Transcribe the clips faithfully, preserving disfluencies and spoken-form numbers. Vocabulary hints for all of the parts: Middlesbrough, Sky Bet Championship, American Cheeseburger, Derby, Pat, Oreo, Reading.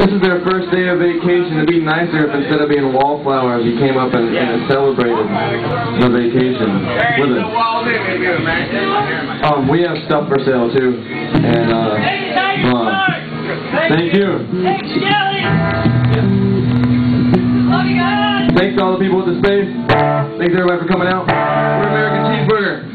This is their first day of vacation. It'd be nicer if instead of being wallflowers, you came up and, and celebrated the vacation with us. Um, we have stuff for sale too, and uh, um, thank you. Thanks to all the people at the space. Thanks everybody for coming out. We're American Cheeseburger.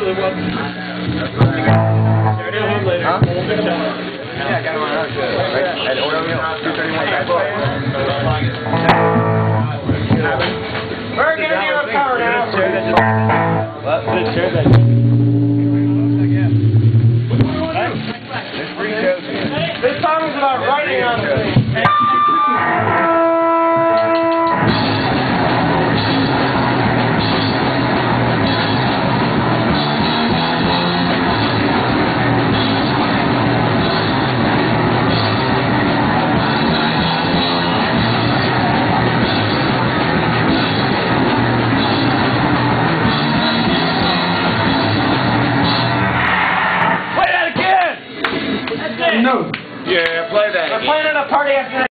little one. Turn it home later. Huh? Yeah, I got one out. Right? At Oreo Meal, two thirty-one back door. We're giving you a power now. What? Just share that. There's free shows here. This song is about writing on the thing. No. Yeah, play that. We're playing at a party after that.